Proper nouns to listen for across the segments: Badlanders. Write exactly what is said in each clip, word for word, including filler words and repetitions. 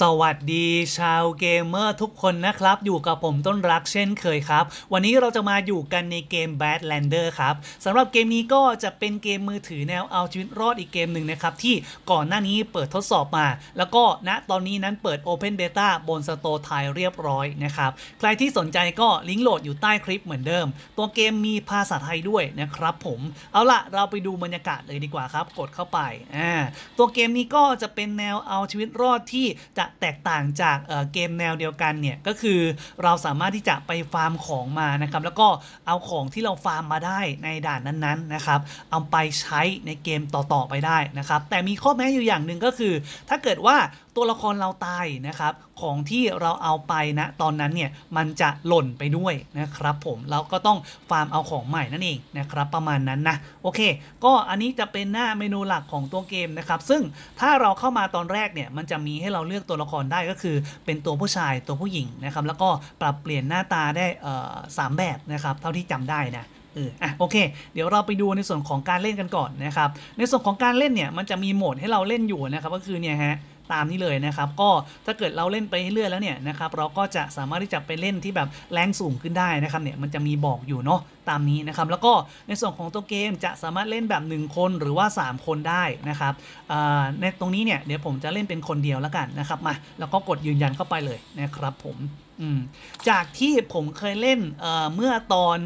สวัสดีชาวเกมเมอร์ทุกคนนะครับอยู่กับผมต้นรักเช่นเคยครับวันนี้เราจะมาอยู่กันในเกม Badlanders ครับสำหรับเกมนี้ก็จะเป็นเกมมือถือแนวเอาชีวิตรอดอีกเกมหนึ่งนะครับที่ก่อนหน้านี้เปิดทดสอบมาแล้วก็ณตอนนี้นั้นเปิด Open Beta บน Store ไทยเรียบร้อยนะครับใครที่สนใจก็ลิงก์โหลดอยู่ใต้คลิปเหมือนเดิมตัวเกมมีภาษาไทยด้วยนะครับผมเอาล่ะเราไปดูบรรยากาศเลยดีกว่าครับกดเข้าไปอ่าตัวเกมนี้ก็จะเป็นแนวเอาชีวิตรอดที่จะแตกต่างจาก เ, เกมแนวเดียวกันเนี่ยก็คือเราสามารถที่จะไปฟาร์มของมานะครับแล้วก็เอาของที่เราฟาร์มมาได้ในด่านนั้นๆนะครับเอาไปใช้ในเกมต่อๆไปได้นะครับแต่มีข้อแม้อยู่อย่างหนึ่งก็คือถ้าเกิดว่าตัวละครเราตายนะครับของที่เราเอาไปนะตอนนั้นเนี่ยมันจะหล่นไปด้วยนะครับผมเราก็ต้องฟาร์มเอาของใหม่นั่นเองนะครับประมาณนั้นนะโอเคก็อันนี้จะเป็นหน้าเมนูหลักของตัวเกมนะครับซึ่งถ้าเราเข้ามาตอนแรกเนี่ยมันจะมีให้เราเลือกตัวละครได้ก็คือเป็นตัวผู้ชายตัวผู้หญิงนะครับแล้วก็ปรับเปลี่ยนหน้าตาได้เอ่อสามแบบนะครับเท่าที่จำได้นะเอออ่ะโอเคเดี๋ยวเราไปดูในส่วนของการเล่นกันก่อนนะครับในส่วนของการเล่นเนี่ยมันจะมีโหมดให้เราเล่นอยู่นะครับก็คือเนี่ยฮะตามนี้เลยนะครับก็ถ้าเกิดเราเล่นไปเรื่อยแล้วเนี่ยนะครับเราก็จะสามารถที่จะไปเล่นที่แบบแรงสูงขึ้นได้นะครับเนี่ยมันจะมีบอกอยู่เนาะตามนี้นะครับแล้วก็ในส่วนของตัวเกมจะสามารถเล่นแบบหนึ่งคนหรือว่าสามคนได้นะครับในตรงนี้เนี่ยเดี๋ยวผมจะเล่นเป็นคนเดียวแล้วกันนะครับมาแล้วก็กดยืนยันเข้าไปเลยนะครับผมจากที่ผมเคยเล่น เ, เมื่อตอน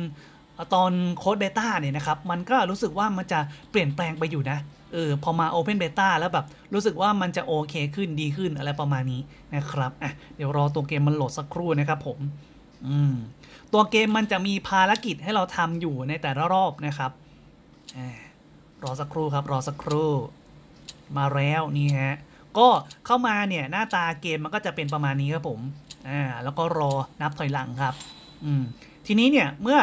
ตอนโค้ดเบต้าเนี่ยนะครับมันก็รู้สึกว่ามันจะเปลี่ยนแปลงไปอยู่นะเออพอมา Open Beta แล้วแบบรู้สึกว่ามันจะโอเคขึ้นดีขึ้นอะไรประมาณนี้นะครับอ่ะเดี๋ยวรอตัวเกมมันโหลดสักครู่นะครับผมอืมตัวเกมมันจะมีภารกิจให้เราทำอยู่ในแต่ละรอบนะครับอ่ารอสักครู่ครับรอสักครู่มาแล้วนี่ฮะก็เข้ามาเนี่ยหน้าตาเกมมันก็จะเป็นประมาณนี้ครับผมอ่าแล้วก็รอนับถอยหลังครับอืมทีนี้เนี่ยเมื่อ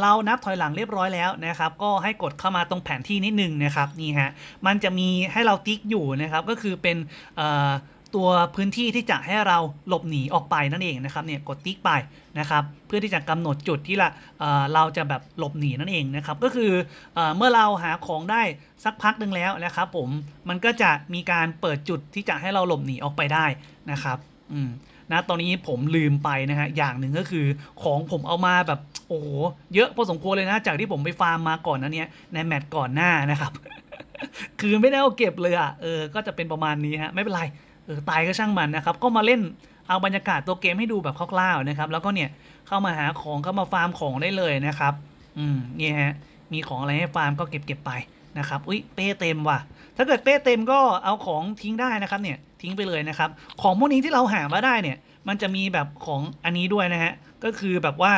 เรานับถอยหลังเรียบร้อยแล้วนะครับก็ให้กดเข้ามาตรงแผนที่นิดนึงนะครับนี่ฮะมันจะมีให้เราติ๊กอยู่นะครับก็คือเป็นตัวพื้นที่ที่จะให้เราหลบหนีออกไปนั่นเองนะครับเนี่ยกดติ๊กไปนะครับเพื่อที่จะกำหนดจุดที่เราจะแบบหลบหนีนั่นเองนะครับก็คือเมื่อเราหาของได้สักพักนึงแล้วนะครับผมมันก็จะมีการเปิดจุดที่จะให้เราหลบหนีออกไปได้นะครับอืมนะตอนนี้ผมลืมไปนะฮะอย่างหนึ่งก็คือของผมเอามาแบบโอ้โหเยอะพอสมควรเลยนะจากที่ผมไปฟาร์มมาก่อนนะเนี่ยในแมตช์ก่อนหน้านะครับ คือไม่ได้เอาเก็บเลยอ่ะเออก็จะเป็นประมาณนี้ฮะไม่เป็นไรเออตายก็ช่างมันนะครับก็มาเล่นเอาบรรยากาศตัวเกมให้ดูแบบคร่าวๆนะครับแล้วก็เนี่ยเข้ามาหาของเข้ามาฟาร์มของได้เลยนะครับอืมนี่ฮะมีของอะไรให้ฟาร์มก็เก็บเก็บไปนะครับอุ้ยเป้เต็มว่ะถ้าเกิดเป้เต็มก็เอาของทิ้งได้นะครับเนี่ยทิ้งไปเลยนะครับของพวกนี้ที่เราหามาได้เนี่ยมันจะมีแบบของอันนี้ด้วยนะฮะก็คือแบบว่า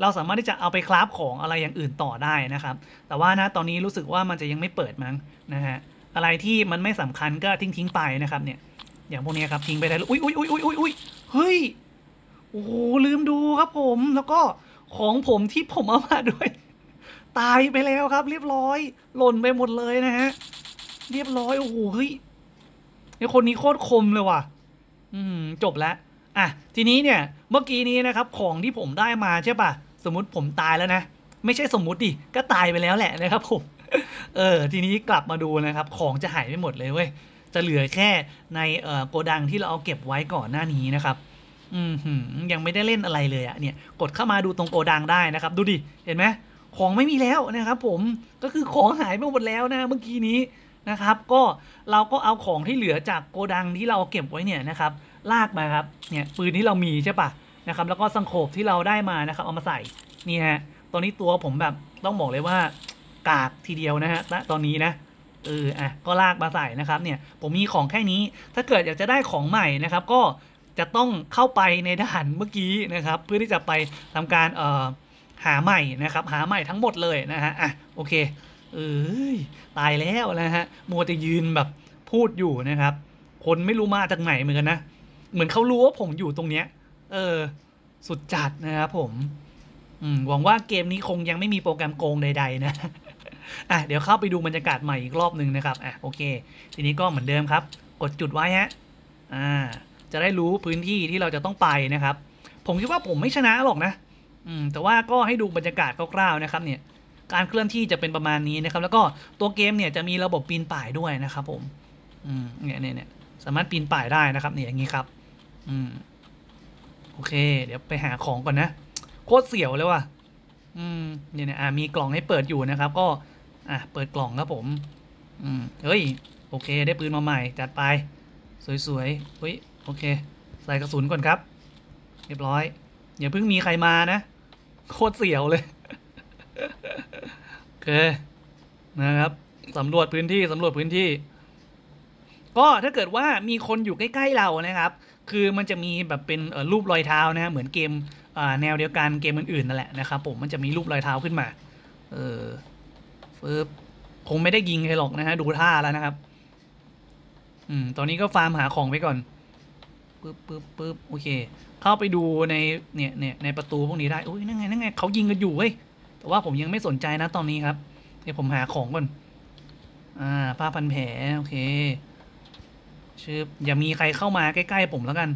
เราสามารถที่จะเอาไปคราฟของอะไรอย่างอื่นต่อได้นะครับแต่ว่านะตอนนี้รู้สึกว่ามันจะยังไม่เปิดมั้งนะฮะอะไรที่มันไม่สำคัญก็ทิ้งทิ้งไปนะครับเนี่ยอย่างพวกนี้ครับทิ้งไปได้อุ้ยอุ้ยอุ้ยอุ้ยอุ้ยอุ้ยเฮ้ยโอ้โหลืมดูครับผมแล้วก็ของผมที่ผมเอามาด้วยตายไปแล้วครับเรียบร้อยหล่นไปหมดเลยนะฮะเรียบร้อยโอ้โหเฮ้ยไอคนนี้โคตรคมเลยว่ะอืมจบแล้วอ่ะทีนี้เนี่ยเมื่อกี้นี้นะครับของที่ผมได้มาใช่ป่ะสมมติผมตายแล้วนะไม่ใช่สมมติดิก็ตายไปแล้วแหละนะครับผมเออทีนี้กลับมาดูนะครับของจะหายไปหมดเลยเว้ยจะเหลือแค่ในเอ่อโกดังที่เราเอาเก็บไว้ก่อนหน้านี้นะครับอืมยังไม่ได้เล่นอะไรเลยอ่ะเนี่ยกดเข้ามาดูตรงโกดังได้นะครับดูดิเห็นไหมของไม่มีแล้วนะครับผมก็คือของหายไปหมดแล้วนะเมื่อกี้นี้นะครับก็เราก็เอาของที่เหลือจากโกดังที่เราเก็บไว้เนี่ยนะครับลากมาครับเนี่ยปืนที่เรามีใช่ปะนะครับแล้วก็สังโขบที่เราได้มานะครับเอามาใส่นี่ฮะตอนนี้ตัวผมแบบต้องบอกเลยว่ากากทีเดียวนะฮะตอนนี้นะเอออ่ะก็ลากมาใส่นะครับเนี่ยผมมีของแค่นี้ถ้าเกิดอยากจะได้ของใหม่นะครับก็จะต้องเข้าไปในด่านเมื่อกี้นะครับเพื่อที่จะไปทำการเอ่อหาใหม่นะครับหาใหม่ทั้งหมดเลยนะฮะอ่ะโอเคเออตายแล้วนะฮะมัวจะยืนแบบพูดอยู่นะครับคนไม่รู้มาจากไหนเหมือนกันนะเหมือนเขารู้ว่าผมอยู่ตรงเนี้ยเออสุดจัดนะครับผมอืมหวังว่าเกมนี้คงยังไม่มีโปรแกรมโกงใดๆนะอ่ะเดี๋ยวเข้าไปดูบรรยากาศใหม่อีกรอบหนึ่งนะครับอ่ะโอเคทีนี้ก็เหมือนเดิมครับกดจุดไว้ฮะอ่าจะได้รู้พื้นที่ที่เราจะต้องไปนะครับผมคิดว่าผมไม่ชนะหรอกนะอืมแต่ว่าก็ให้ดูบรรยากาศคร่าวๆนะครับเนี่ยการเคลื่อนที่จะเป็นประมาณนี้นะครับแล้วก็ตัวเกมเนี่ยจะมีระบบปีนป่ายด้วยนะครับผมอืมเนี่ยเนี่ย สามารถปีนป่ายได้นะครับนี่อย่างนี้ครับอืมโอเคเดี๋ยวไปหาของก่อนนะโคตรเสี่ยวเลยว่ะอืมเนี่ยเนี่ยอ่ะมีกล่องให้เปิดอยู่นะครับก็อ่ะเปิดกล่องครับผมอืมเฮ้ยโอเคได้ปืนมาใหม่จัดไปสวยๆเฮ้ยโอเคใส่กระสุนก่อนครับเรียบร้อยอย่าเพิ่งมีใครมานะโคตรเสี่ยวเลยโอเคนะครับสำรวจพื้นที่สำรวจพื้นที่ก็ถ้าเกิดว่ามีคนอยู่ใกล้ๆเรานะครับคือมันจะมีแบบเป็นรูปรอยเท้านะเหมือนเกมแนวเดียวกันเกมอื่นๆนั่นแหละนะครับผมมันจะมีรูปรอยเท้าขึ้นมาเออปึ๊บคงไม่ได้ยิงใครหรอกนะฮะดูท่าแล้วนะครับอืมตอนนี้ก็ฟาร์มหาของไว้ก่อนปึ๊บปึ๊บปึ๊บโอเคเข้าไปดูในเนี่ยเนี่ยในประตูพวกนี้ได้โอ้ยนั่นไงนั่นไงเขายิงกันอยู่เว้ยแต่ว่าผมยังไม่สนใจนะตอนนี้ครับเดี๋ยวผมหาของก่อนอ่าผ้าพันแผลโอเคชื่ออย่ามีใครเข้ามาใกล้ๆผมแล้วกัน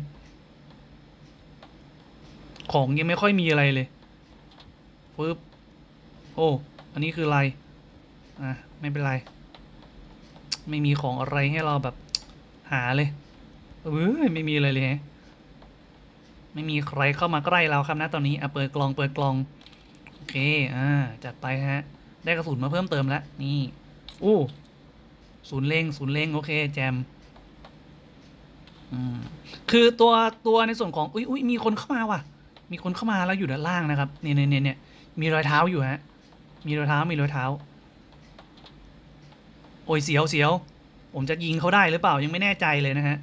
ของยังไม่ค่อยมีอะไรเลยปึ๊บโอ้อันนี้คืออะไรอ่ะไม่เป็นไรไม่มีของอะไรให้เราแบบหาเลยเอ้ยไม่มีอะไรเลยฮะไม่มีใครเข้ามาใกล้เราครับนะตอนนี้อ่ะเปิดกล่องเปิดกล่องโอเคอ่าจัดไปฮะได้กระสุนมาเพิ่มเติมแล้วนี่อู้ศูนย์เล็งศูนย์เล็งโอเคแจมคือตัวตัวในส่วนของอุ้ยอุ้ยมีคนเข้ามาว่ะมีคนเข้ามาแล้วอยู่ด้านล่างนะครับเนี่ยเนี่ยเนี่ยมีรอยเท้าอยู่ฮะมีรอยเท้ามีรอยเท้าโอ้ยเสียวเสียวผมจะยิงเขาได้หรือเปล่ายังไม่แน่ใจเลยนะฮะ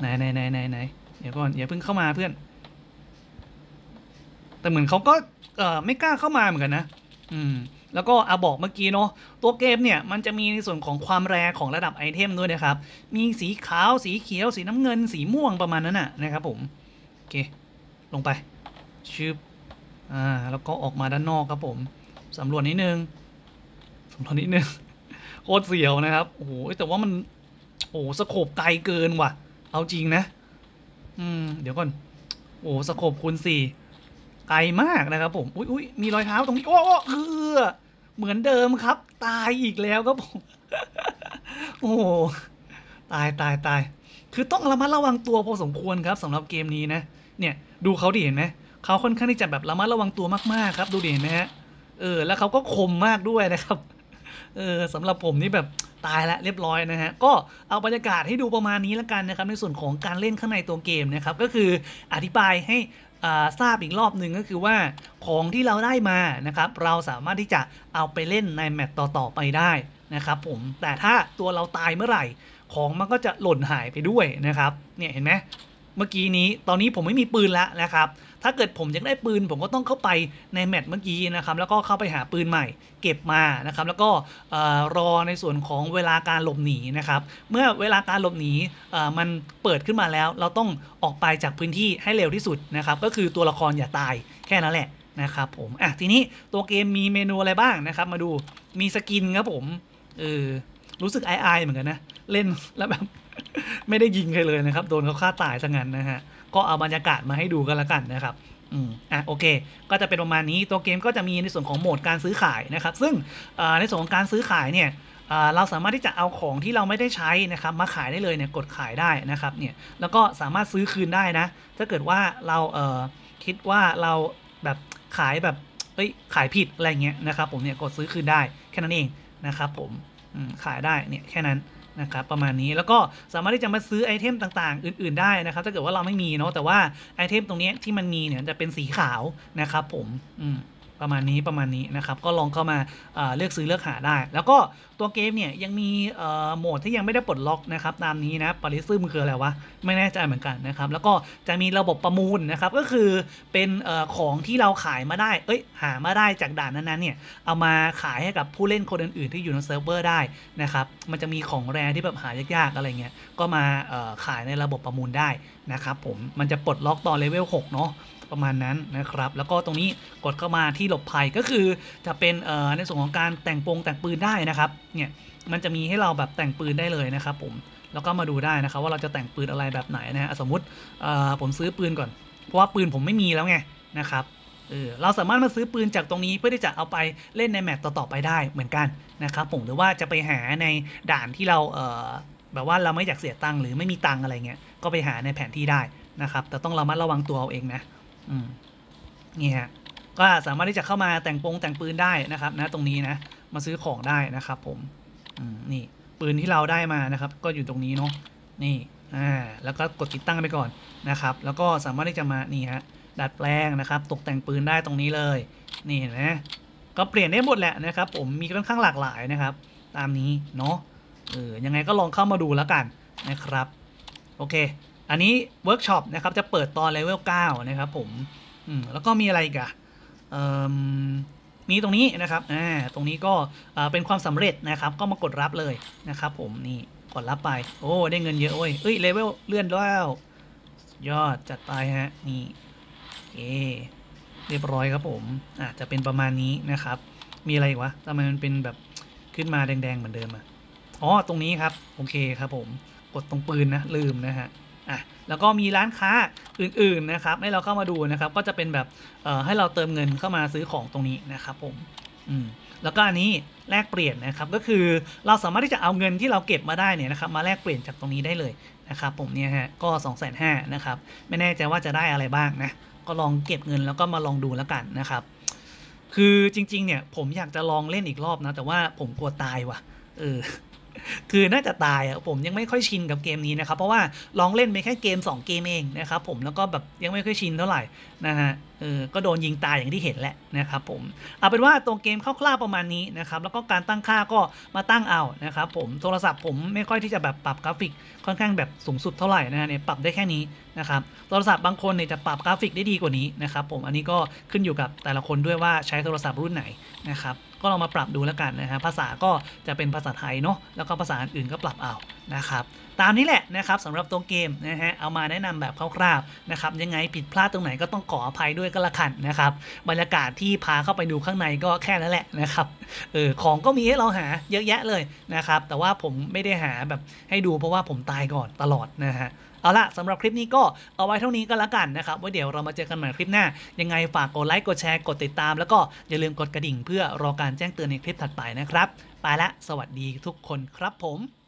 ไหนไหนไหนไหนไหนเดี๋ยวก่อนอย่าเพิ่งเข้ามาเพื่อนแต่เหมือนเขาก็เอ่อไม่กล้าเข้ามาเหมือนกันนะอืมแล้วก็อ่ะบอกเมื่อกี้เนาะตัวเกมเนี่ยมันจะมีในส่วนของความแรงของระดับไอเทมด้วยนะครับมีสีขาวสีเขียวสีน้ำเงินสีม่วงประมาณนั้นน่ะนะครับผมโอเคลงไปชึบอ่าแล้วก็ออกมาด้านนอกครับผมสำรวจนิดนึงสำรวจนิดนึงโคตรเสียวนะครับโอ้โหแต่ว่ามันโอ้สโคปไกลเกินว่ะเอาจริงนะอืมเดี๋ยวก่อนโอ้สโคปคูณสี่ไกลมากนะครับผมอุ้ยอุ้ยมีรอยเท้าตรงนี้โอ้เออเหมือนเดิมครับตายอีกแล้วครับผมโอ้ตายตายตายคือต้องระมัดระวังตัวพอสมควรครับสำหรับเกมนี้นะเนี่ยดูเขาดิเห็นไหมเขาค่อนข้างที่จะแบบระมัดระวังตัวมากๆครับดูดิเห็นไหมฮะเออแล้วเขาก็คมมากด้วยนะครับเออสำหรับผมนี่แบบตายแล้วเรียบร้อยนะฮะก็เอาบรรยากาศให้ดูประมาณนี้ละกันนะครับในส่วนของการเล่นข้างในตัวเกมนะครับก็คืออธิบายให้ทราบอีกรอบหนึ่งก็คือว่าของที่เราได้มานะครับเราสามารถที่จะเอาไปเล่นในแมตช์ต่อๆไปได้นะครับผมแต่ถ้าตัวเราตายเมื่อไหร่ของมันก็จะหล่นหายไปด้วยนะครับเนี่ยเห็นไหมเมื่อกี้นี้ตอนนี้ผมไม่มีปืนแล้วนะครับถ้าเกิดผมยังได้ปืนผมก็ต้องเข้าไปในแมตช์เมื่อกี้นะครับแล้วก็เข้าไปหาปืนใหม่เก็บมานะครับแล้วก็รอในส่วนของเวลาการหลบหนีนะครับเมื่อเวลาการหลบหนีมันเปิดขึ้นมาแล้วเราต้องออกไปจากพื้นที่ให้เร็วที่สุดนะครับก็คือตัวละครอย่าตายแค่นั้นแหละนะครับผมอ่ะทีนี้ตัวเกมมีเมนูอะไรบ้างนะครับมาดูมีสกินครับผมเออรู้สึกอายๆเหมือนกันนะเล่นแล้วแบบไม่ได้ยิงใครเลยนะครับโดนเขาฆ่าตายซะงั้นนะฮะก็เอาบรรยากาศมาให้ดูกันละกันนะครับอืมอ่ะโอเคก็จะเป็นประมาณนี้ตัวเกมก็จะมีในส่วนของโหมดการซื้อขายนะครับซึ่งในส่วนของการซื้อขายเนี่ยเราสามารถที่จะเอาของที่เราไม่ได้ใช้นะครับมาขายได้เลยเนี่ยกดขายได้นะครับเนี่ยแล้วก็สามารถซื้อคืนได้นะถ้าเกิดว่าเราเอ่อคิดว่าเราแบบขายแบบเอ้ยขายผิดอะไรเงี้ยนะครับผมเนี่ยกดซื้อคืนได้แค่นั้นเองนะครับผมขายได้เนี่ยแค่นั้นนะครับประมาณนี้แล้วก็สามารถที่จะมาซื้อไอเทมต่างๆอื่นๆได้นะครับถ้าเกิดว่าเราไม่มีเนาะแต่ว่าไอเทมตรงนี้ที่มันมีเนี่ยจะเป็นสีขาวนะครับผมประมาณนี้ประมาณนี้นะครับก็ลองเข้ามา เอ่อ เลือกซื้อเลือกหาได้แล้วก็ตัวเกมเนี่ยยังมีโหมดที่ยังไม่ได้ปลดล็อกนะครับตามนี้นะปาริซึมคืออะไรวะไม่แน่ใจเหมือนกันนะครับแล้วก็จะมีระบบประมูลนะครับก็คือเป็นของที่เราขายมาได้เอ้ยหามาได้จากด่านนั้นๆเนี่ยเอามาขายให้กับผู้เล่นคนอื่นๆที่อยู่ในเซิร์ฟเวอร์ได้นะครับมันจะมีของแรที่แบบหายากๆอะไรเงี้ยก็มาขายในระบบประมูลได้นะครับผมมันจะปลดล็อกตอนเลเวลหกเนาะประมาณนั้นนะครับแล้วก็ตรงนี้กดเข้ามาที่หลบภัยก็คือจะเป็นในส่วนของการแต่งปงแต่งปืนได้นะครับเนี่ยมันจะมีให้เราแบบแต่งปืนได้เลยนะครับผมแล้วก็มาดูได้นะครับว่าเราจะแต่งปืนอะไรแบบไหนนะฮะสมมุติผมซื้อปืนก่อนเพราะว่าปืนผมไม่มีแล้วไงนะครับ เออเราสามารถมาซื้อปืนจากตรงนี้เพื่อที่จะเอาไปเล่นในแมตช์ต่อๆไปได้เหมือนกันนะครับผมหรือว่าจะไปหาในด่านที่เราเออแบบว่าเราไม่อยากเสียตังค์หรือไม่มีตังค์อะไรเงี้ยก็ไปหาในแผนที่ได้นะครับแต่ต้องระมัดระวังตัวเอาเองนะอืมนี่ฮะก็สามารถที่จะเข้ามาแต่งปงแต่งปืนได้นะครับนะตรงนี้นะมาซื้อของได้นะครับผมอืมนี่ปืนที่เราได้มานะครับก็อยู่ตรงนี้เนาะนี่อ่าแล้วก็กดติดตั้งไปก่อนนะครับแล้วก็สามารถที่จะมานี่ฮะดัดแปลงนะครับตกแต่งปืนได้ตรงนี้เลยนี่นะก็เปลี่ยนได้หมดแหละนะครับผมมีค่อนข้างหลากหลายนะครับตามนี้เนาะเออยังไงก็ลองเข้ามาดูแล้วกันนะครับโอเคอันนี้เวิร์กช็อปนะครับจะเปิดตอนเลเวลเก้านะครับผมอืมแล้วก็มีอะไรกันเอ่อมีตรงนี้นะครับอ่าตรงนี้ก็อ่าเป็นความสำเร็จนะครับก็มากดรับเลยนะครับผมนี่กดรับไปโอ้ได้เงินเยอะเว้ยเอ้ยเลเวลเลื่อนแล้วยอดจัดไปฮะนี่เอเรียบร้อยครับผมอ่าจะเป็นประมาณนี้นะครับมีอะไรอีกวะทำไมมันเป็นแบบขึ้นมาแดงๆเหมือนเดิมอ่ะอ๋อตรงนี้ครับโอเคครับผมกดตรงปืนนะลืมนะฮะอ่ะแล้วก็มีร้านค้าอื่นๆนะครับให้เราเข้ามาดูนะครับก็จะเป็นแบบเอ่อให้เราเติมเงินเข้ามาซื้อของตรงนี้นะครับผมอืมแล้วก็อันนี้แลกเปลี่ยนนะครับก็คือเราสามารถที่จะเอาเงินที่เราเก็บมาได้เนี่ยนะครับมาแลกเปลี่ยนจากตรงนี้ได้เลยนะครับผมเนี่ยฮะก็ สองแสนห้าพัน นะครับไม่แน่ใจว่าจะได้อะไรบ้างนะก็ลองเก็บเงินแล้วก็มาลองดูแล้วกันนะครับคือจริงๆเนี่ยผมอยากจะลองเล่นอีกรอบนะแต่ว่าผมกลัวตายว่ะเออคือน่าจะตายอ่ะผมยังไม่ค่อยชินกับเกมนี้นะครับเพราะว่าลองเล่นไปแค่เกมสองเกมเองนะครับผมแล้วก็แบบยังไม่ค่อยชินเท่าไหร่นะฮะเออก็โดนยิงตายอย่างที่เห็นแหละนะครับผมเอาเป็นว่าตัวเกมคร่าวๆประมาณนี้นะครับแล้วก็การตั้งค่าก็มาตั้งเอานะครับผมโทรศัพท์ผมไม่ค่อยที่จะแบบปรับกราฟิกค่อนข้างแบบสูงสุดเท่าไหร่นะฮะเนี่ยปรับได้แค่นี้นะครับโทรศัพท์บางคนเนี่ยจะปรับกราฟิกได้ดีกว่านี้นะครับผมอันนี้ก็ขึ้นอยู่กับแต่ละคนด้วยว่าใช้โทรศัพท์รุ่นไหนนะครับก็ลองมาปรับดูแล้วกันนะฮะภาษาก็จะเป็นภาษาไทยเนาะแล้วก็ภาษาอื่นก็ปรับเอานะครับตามนี้แหละนะครับสำหรับตัวเกมนะฮะเอามาแนะนำแบบคร่าวๆนะครับยังไงผิดพลาดตรงไหนก็ต้องขออภัยด้วยก็ละกันนะครับบรรยากาศที่พาเข้าไปดูข้างในก็แค่นั้นแหละนะครับเออของก็มีให้เราหาเยอะแยะเลยนะครับแต่ว่าผมไม่ได้หาแบบให้ดูเพราะว่าผมตายก่อนตลอดนะฮะเอาละสำหรับคลิปนี้ก็เอาไว้เท่านี้ก็แล้วกันนะครับไว้เดี๋ยวเรามาเจอกันใหม่คลิปหน้ายังไงฝากกดไลค์กดแชร์กดติดตามแล้วก็อย่าลืมกดกระดิ่งเพื่อรอการแจ้งเตือนในคลิปถัดไปนะครับไปละสวัสดีทุกคนครับผม